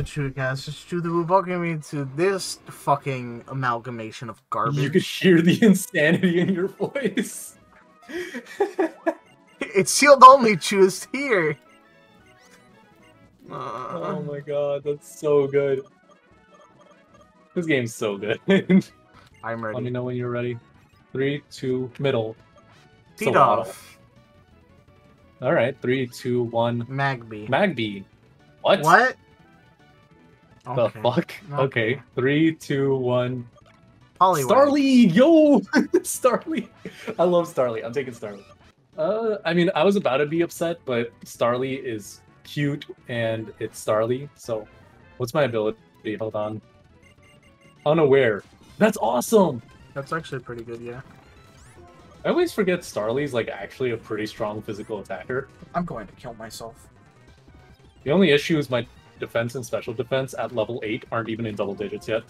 at you guys. Just you were welcoming me to this fucking amalgamation of garbage. You could hear the insanity in your voice. It's sealed only, choose here. Oh my god, that's so good. This game's so good. I'm ready. Let me know when you're ready. 3, 2, middle. Feed off. All right, 3, 2, 1. Magby. Magby. What? What? The okay. Fuck? Okay. Okay, 3, 2, 1. Poliwag. Starly, yo, Starly. I love Starly. I'm taking Starly. I mean, I was about to be upset, but Starly is cute and it's Starly. So, what's my ability? Hold on. Unaware. That's awesome. That's actually pretty good, yeah. I always forget Starly's like actually a pretty strong physical attacker. I'm going to kill myself. The only issue is my defense and special defense at level 8 aren't even in double digits yet.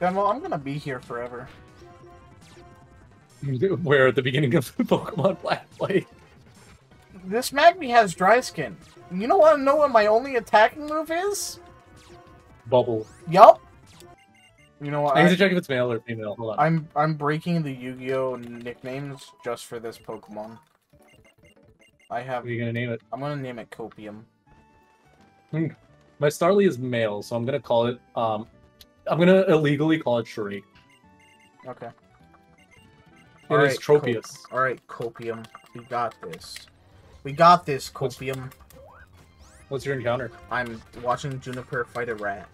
Yeah, well, I'm gonna be here forever. We're at the beginning of the Pokemon Black play. This Magby has dry skin. You don't want to know what my only attacking move is? Bubble. Yup. You know what? I need to check if it's male or female. Hold on. I'm breaking the Yu-Gi-Oh nicknames just for this Pokemon. I have. What are you gonna name it? I'm gonna name it Copium. My Starly is male, so I'm gonna call it. I'm gonna illegally call it Shuri. Okay. It is Tropius. All right, Copium. We got this. We got this, Copium. What's your encounter? I'm watching Juniper fight a rat.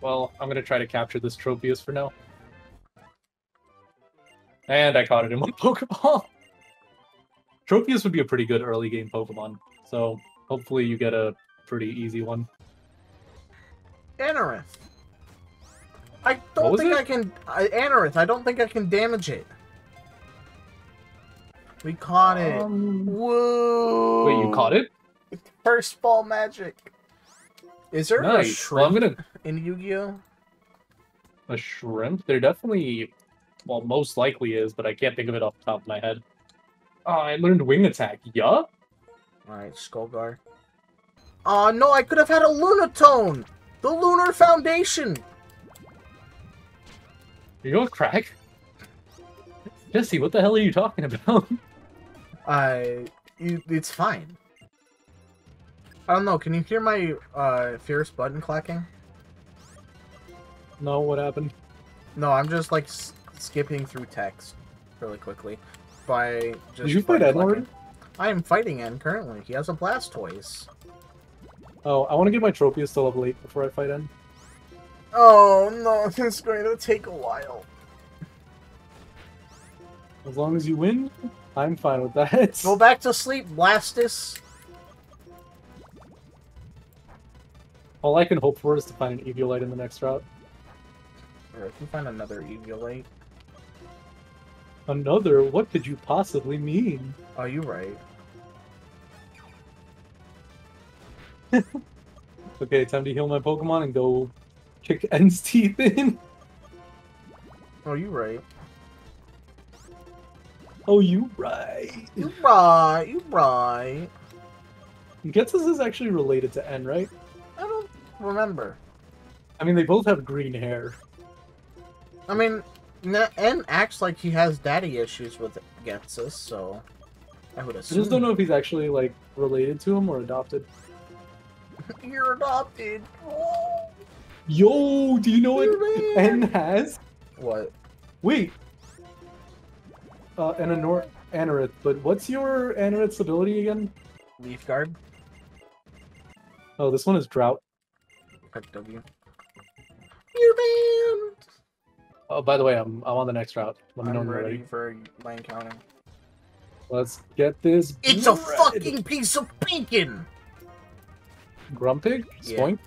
Well, I'm gonna try to capture this Tropius for now. And I caught it in one Pokeball! Tropius would be a pretty good early game Pokemon, so hopefully you get a pretty easy one. Anorith! I don't think I can... Anorith, I don't think I can damage it. We caught it. Whoa! Wait, you caught it? First ball magic. Is there a shrimp in Yu-Gi-Oh? A shrimp? There definitely, well, most likely is, but I can't think of it off the top of my head. Oh, I learned wing attack. Yeah? Alright, Skullgar. Aw, no, I could have had a Lunatone! The Lunar Foundation! Are you on crack? Jesse, what the hell are you talking about? It's fine. I don't know, can you hear my fierce button clacking? No, what happened? No, I'm just like skipping through text really quickly. By just did you fight Ed already? I am fighting Ed currently. He has a Blastoise. Oh, I want to get my Tropius to level 8 before I fight Ed. Oh no, it's going to take a while. As long as you win, I'm fine with that. Go back to sleep, Blastoise. All I can hope for is to find an Eviolite in the next route. Or if you find another Eviolite. Another? What could you possibly mean? Oh, you're right. Okay, time to heal my Pokemon and go kick N's teeth in. Oh, you're right. Oh, you're right. You're right. You're right. I guess this is actually related to N, right? Remember, I mean, they both have green hair. I mean, N acts like he has daddy issues with Getsus, so I would assume. I just don't know if he's actually like related to him or adopted. You're adopted. Oh. Yo, do you know what N has? What? Wait. An Anorith, but what's your Anorith's ability again? Leaf Guard. Oh, this one is Drought. W. You're banned! Oh, by the way, I'm on the next route. Let me know when you're ready for my encounter. Let's get this. It's a fucking piece of bacon! Grumpig? Yeah. Spoink?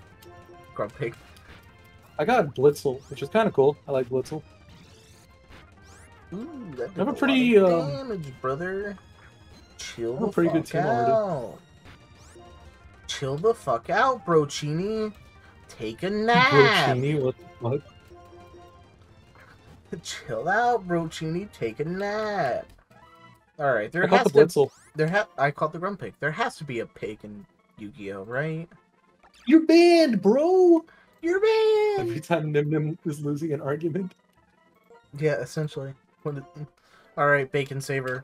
Grumpig. I got Blitzle, which is kind of cool. I like Blitzle. Ooh, that did a pretty lot of damage, brother. Chill the fuck good team out. Chill the fuck out, Brochini. Take a nap! Brochini, what the fuck? Chill out, Brochini, take a nap. Alright, there has to be... I called the Grumpig. There has to be a pig in Yu-Gi-Oh, right? You're banned, bro! You're banned! Every time Nim Nim is losing an argument. Yeah, essentially. Alright, Bacon Saver.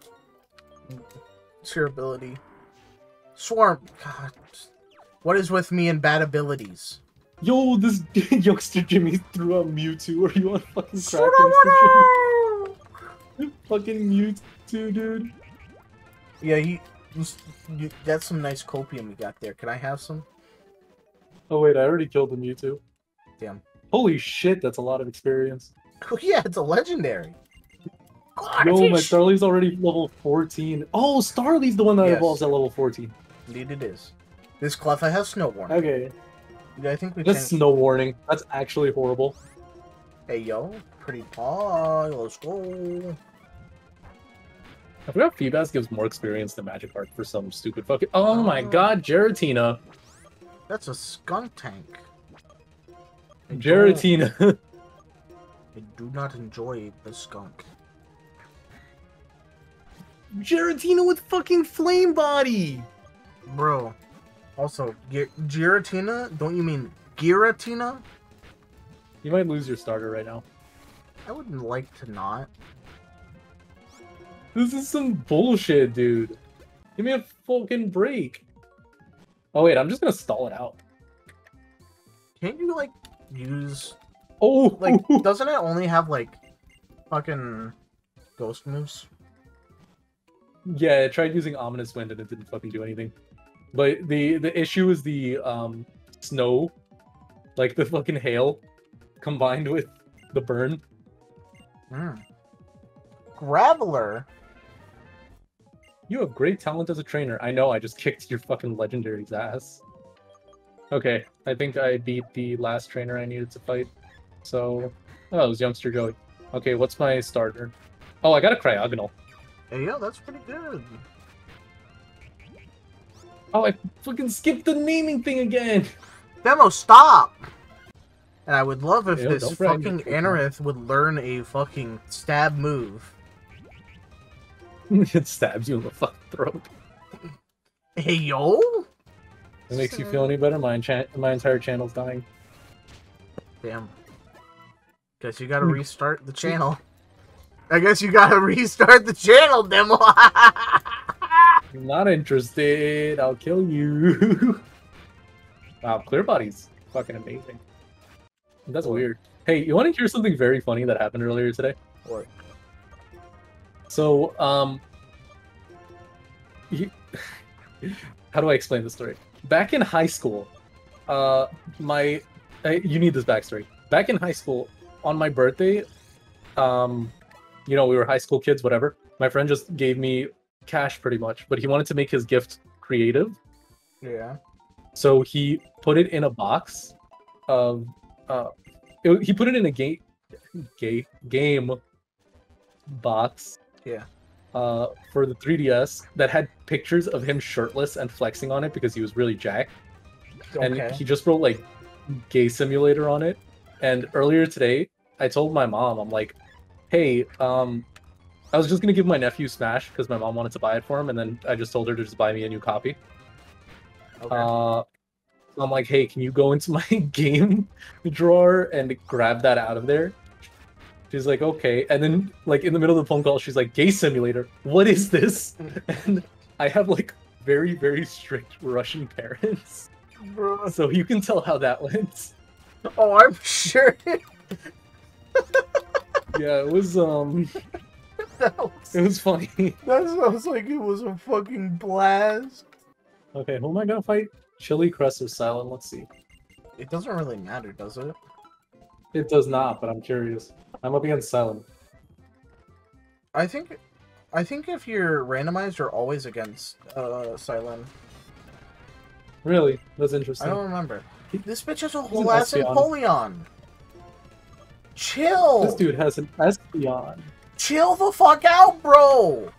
It's your ability. Swarm! God. What is with me and bad abilities? Yo, this Youngster Jimmy threw out Mewtwo. Are you on fucking crack, Youngster Jimmy? Fucking Mewtwo, dude. Yeah, you that's some nice Copium we got there. Can I have some? Oh wait, I already killed the Mewtwo. Damn. Holy shit, that's a lot of experience. Oh, yeah, it's a legendary. God, yo, my Starly's already level 14. Oh, Starly's the one that evolves at level 14. Indeed it is. This Cleffa has Snow Warning. Okay. I think we That's Snow Warning. That's actually horrible. Hey, yo. Pretty pie. Let's go. I forgot Feebas gives more experience than Magikarp for some stupid fucking... Oh my god, Giratina. That's a skunk tank. Giratina. I do not enjoy the skunk. Giratina with fucking Flame Body! Bro. Also, Giratina? Don't you mean Giratina? You might lose your starter right now. I wouldn't like to not. This is some bullshit, dude. Give me a fucking break. Oh, wait, I'm just gonna stall it out. Can't you, like, use... Oh! Like, doesn't it only have, like, fucking ghost moves? Yeah, I tried using Ominous Wind and it didn't fucking do anything. But the issue is the snow, like the fucking hail, combined with the burn. Mm. Graveler? You have great talent as a trainer. I know, I just kicked your fucking legendary's ass. Okay, I think I beat the last trainer I needed to fight. So, oh, it was Youngster Joey. Okay, what's my starter? Oh, I got a Cryogonal. Yeah, that's pretty good. Oh, I fucking skipped the naming thing again! Demo, stop! And I would love if this fucking Anorith would learn a fucking stab move. It stabs you in the fucking throat. Hey, yo! It makes you feel any better? My entire channel's dying. Damn. Guess you gotta restart the channel. I guess you gotta restart the channel, Demo! I'm not interested. I'll kill you. Wow, Clear Body's fucking amazing. That's weird. Hey, you want to hear something very funny that happened earlier today? What? So, how do I explain this story? Back in high school, you need this backstory. Back in high school, on my birthday, you know, we were high school kids, whatever. My friend just gave me cash pretty much, but he wanted to make his gift creative. Yeah. So he put it in a box of he put it in a game box. Yeah. For the 3DS that had pictures of him shirtless and flexing on it because he was really jacked. Okay. And he just wrote like Gay Simulator on it. And earlier today, I told my mom, I'm like, hey, I was just going to give my nephew Smash because my mom wanted to buy it for him, and then I just told her to just buy me a new copy. Okay. So I'm like, hey, can you go into my game drawer and grab that out of there? She's like, okay. And then, like, in the middle of the phone call, she's like, Gay Simulator, what is this? And I have, like, very, very strict Russian parents. Bro. So you can tell how that went. Oh, I'm sure. Yeah, it was, it was funny. That sounds like it was a fucking blast. Okay, who am I gonna fight? Chili Crest is silent. Let's see. It doesn't really matter, does it? It does not, but I'm curious. I'm up against silent. I think if you're randomized, you're always against silent. Really? That's interesting. I don't remember. This bitch has a whole ass Empoleon. Chill. This dude has an Espeon. Chill the fuck out, bro!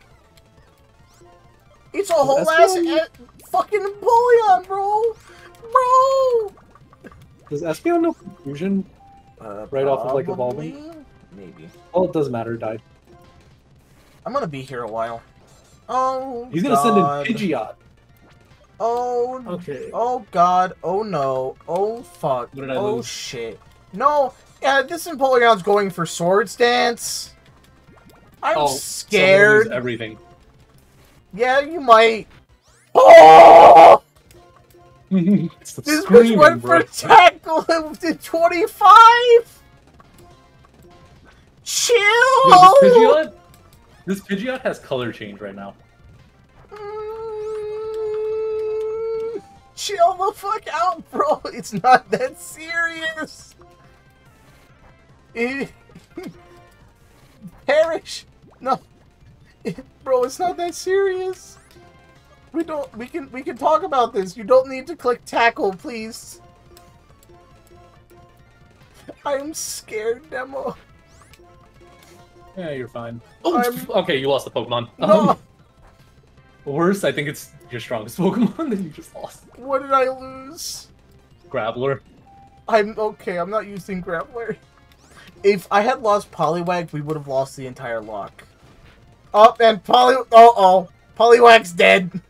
It's a whole ass fucking Empoleon, bro! Bro! Does Espeon know confusion? Right off of, like, evolving? Maybe. Oh, it doesn't matter, it died. I'm gonna be here a while. Oh, he's gonna send in Pidgeot. Oh, okay. Oh God. Oh no. Oh fuck. What did I lose? Shit. No. Yeah, this Empoleon's going for Swords Dance. I'm scared. Lose everything. Yeah, you might. Oh! This bitch went for tackle and did 25. Chill. Yo, this Pidgeot has color change right now. Chill the fuck out, bro. It's not that serious. Perish. No, bro, it's not that serious. We don't. We can talk about this. You don't need to click tackle, please. I'm scared, Demo. Yeah, you're fine. Oh, okay, you lost the Pokemon. No. Worse, I think it's your strongest Pokemon that you just lost. What did I lose? Graveler. I'm okay. I'm not using Graveler. If I had lost Poliwag, we would have lost the entire lock. Oh, and Poliwag's dead.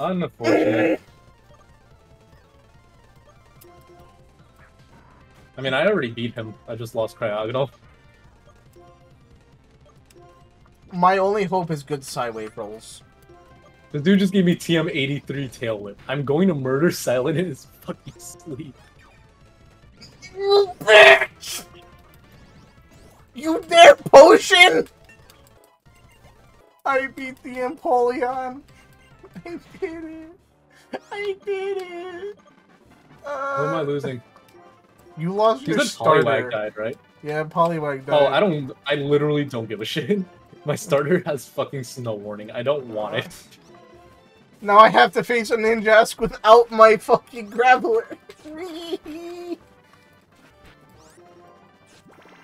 Unfortunate. I mean, I already beat him. I just lost Cryogonal. My only hope is good Psywave rolls. This dude just gave me TM83 Tail Whip. I'm going to murder Silent in his fucking sleep. You bitch! You dare potion! I beat the Empoleon. I did it. I did it. Who am I losing? You lost your starter. Poliwag died, right? Yeah, Poliwag died. Oh, I literally don't give a shit. My starter has fucking Snow Warning. I don't want it. Now I have to face a Ninjask without my fucking Graveler.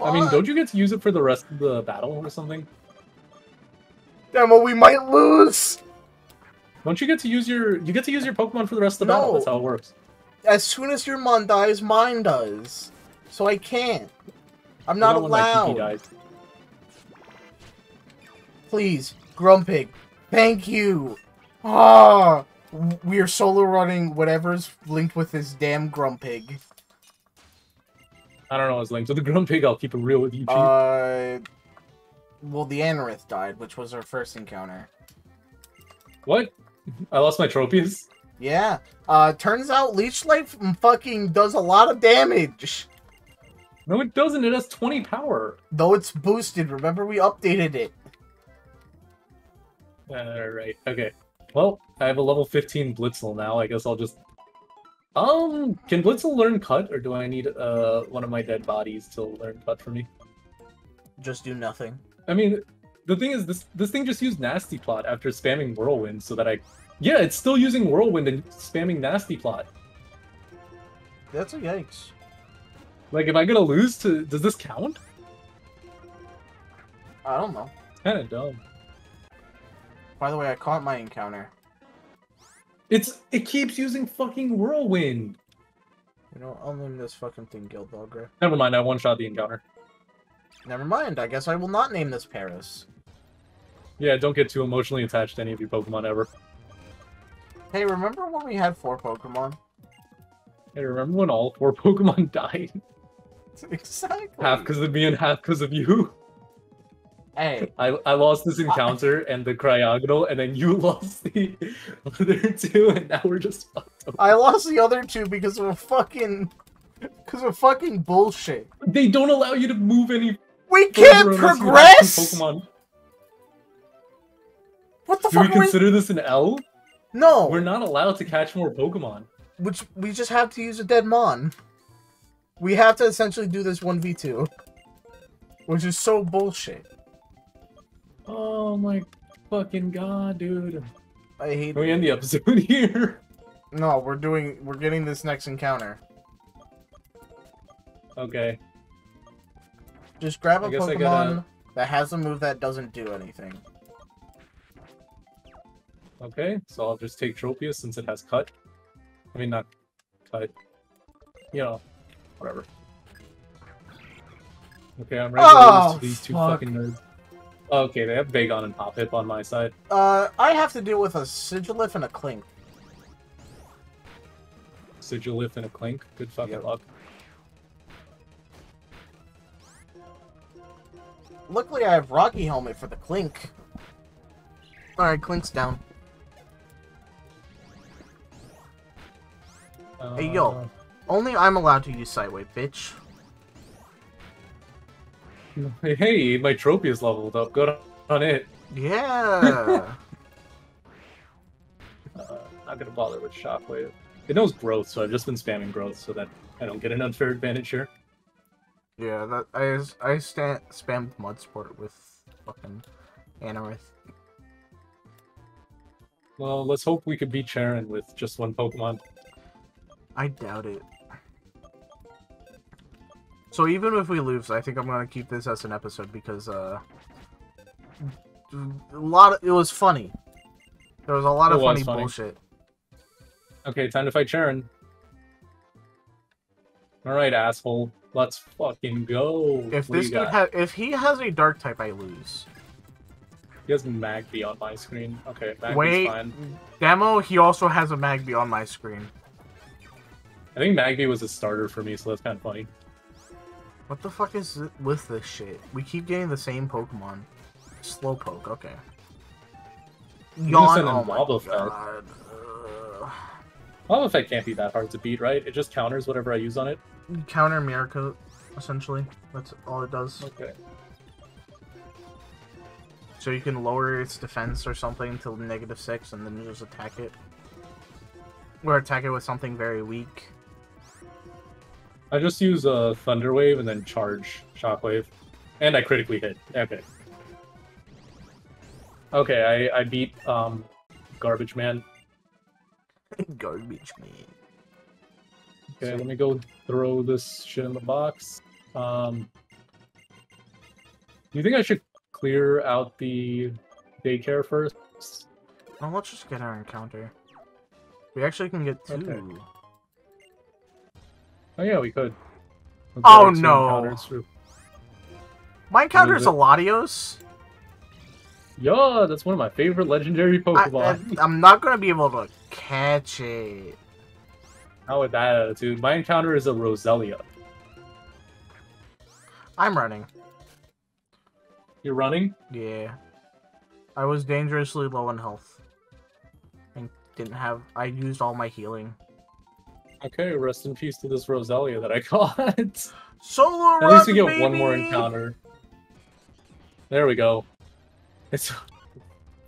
I mean, don't you get to use it for the rest of the battle or something? Demo, we might lose! Don't you get to use your... You get to use your Pokemon for the rest of the battle. That's how it works. As soon as your Mon dies, mine does. So I can't. I'm not allowed. Please, Grumpig. Thank you. Ah, we are solo running whatever's linked with this damn Grumpig. I don't know what's linked with the Grumpig. I'll keep it real with you. Well, the Anorith died, which was our first encounter. What? I lost my Tropius. Yeah. Turns out Leech Life fucking does a lot of damage. No, it doesn't. It has 20 power. Though it's boosted. Remember, we updated it. Alright, okay. Well, I have a level 15 Blitzle now. I guess I'll just... can Blitzle learn Cut, or do I need one of my dead bodies to learn Cut for me? Just do nothing. I mean, the thing is, this thing just used Nasty Plot after spamming Whirlwind, so that I... Yeah, it's still using Whirlwind and spamming Nasty Plot. That's a yikes. Like, am I gonna lose to... Does this count? I don't know. Kinda dumb. By the way, I caught my encounter. It keeps using fucking Whirlwind. You know, I'll name this fucking thing Guild Dogger. Never mind, I one-shot the encounter. Never mind, I guess I will not name this Paris. Yeah, don't get too emotionally attached to any of your Pokemon ever. Hey, remember when we had 4 Pokemon? Hey, remember when all 4 Pokemon died? Exactly. Half because of me and half because of you. Hey, I lost this encounter and the Cryogonal, and then you lost the other 2, and now we're just fucked up. I lost the other 2 because of fucking bullshit. They don't allow you to move any. We can't progress. Pokemon. What the fuck? Do we consider this an L? No. We're not allowed to catch more Pokemon. Which we just have to use a dead Mon. We have to essentially do this 1v2, which is so bullshit. Oh my fucking god, dude. I hate it. Can we end the episode here? No, we're getting this next encounter. Okay. Just grab a Pokemon that has a move that doesn't do anything. Okay, so I'll just take Tropius since it has Cut. I mean, not Cut. You know, whatever. Okay, I'm ready to lose to these two fucking nerds. Okay, they have Vagon and Pop Hip on my side. I have to deal with a Sigilyph and a Klink. Sigilyph and a Klink? Good fucking luck. Luckily, I have Rocky Helmet for the Klink. Alright, Klink's down. Hey, yo. Only I'm allowed to use Sideway, bitch. Hey, my Tropius leveled up. Good on it. Yeah. Not gonna bother with Shockwave. It knows growth, so I've just been spamming growth so that I don't get an unfair advantage here. Yeah, that I spammed Mudsport with fucking Anorith. Well, let's hope we could beat Cheren with just one Pokemon. I doubt it. So even if we lose, I think I'm gonna keep this as an episode because it was funny. There was a lot of funny bullshit. Okay, time to fight Cheren. All right, asshole. Let's fucking go. If this dude if he has a dark type, I lose. He has Magby on my screen. Okay, Magby's fine. Demo, he also has a Magby on my screen. I think Magby was a starter for me, so that's kind of funny. What the fuck is with this shit? We keep getting the same Pokemon. Slowpoke, okay. Yawn, oh my god. Mob Effect can't be that hard to beat, right? It just counters whatever I use on it. Counter Miracle, essentially. That's all it does. Okay. So you can lower its defense or something to -6, and then you just attack it. Or attack it with something very weak. I just use a Thunder Wave and then charge Shockwave. And I critically hit. Okay. Okay, I beat Garbage Man. Garbage Man. Okay, let me go throw this shit in the box. Do you think I should clear out the daycare first? Oh, let's just get our encounter. We actually can get 2. Okay. Oh yeah, we could. Okay, oh no! My encounter is a Latios? Yeah, that's one of my favorite legendary Pokemon. I'm not gonna be able to catch it. Not with that attitude. My encounter is a Roselia. I'm running. You're running? Yeah. I was dangerously low in health. And didn't have... I used all my healing. Okay, rest in peace to this Roselia that I caught. Solo run, At least we get baby! One more encounter. There we go. It's...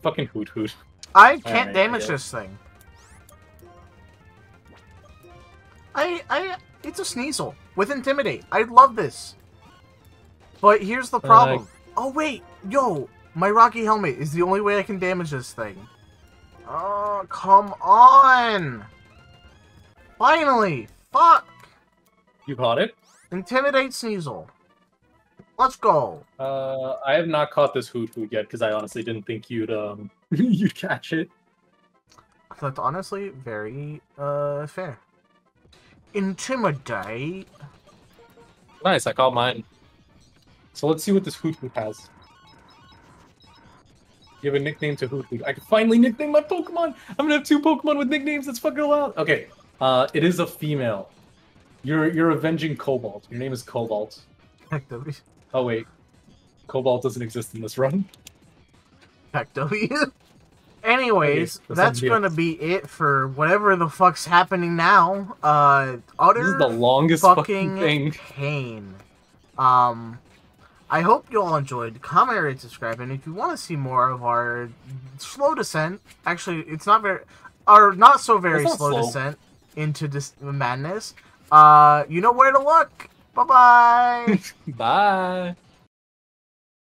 fucking Hoothoot. I can't damage this thing. It's a Sneasel with Intimidate. I love this. But here's the problem. Oh, wait. Yo, my Rocky Helmet is the only way I can damage this thing. Oh, come on. Finally. Fuck. You caught it? Intimidate Sneasel. Let's go. I have not caught this Hoothoot yet because I honestly didn't think you'd, you'd catch it. That's honestly very, fair. Intimidate. Nice, I caught mine. So let's see what this Hoothoot has. Give a nickname to Hoothoot. I can finally nickname my Pokemon! I'm gonna have 2 Pokemon with nicknames, that's fucking allowed! Okay, it is a female. You're avenging Cobalt. Your name is Cobalt. Heck W. Oh wait. Cobalt doesn't exist in this run. Heck W. Anyways, okay, that's gonna be it for whatever the fuck's happening now. Utter this is the longest fucking thing. Pain. I hope you all enjoyed. Comment, rate, subscribe, and if you want to see more of our slow descent, actually, it's not very, our not so very slow descent into this madness. You know where to look. Bye bye. Bye.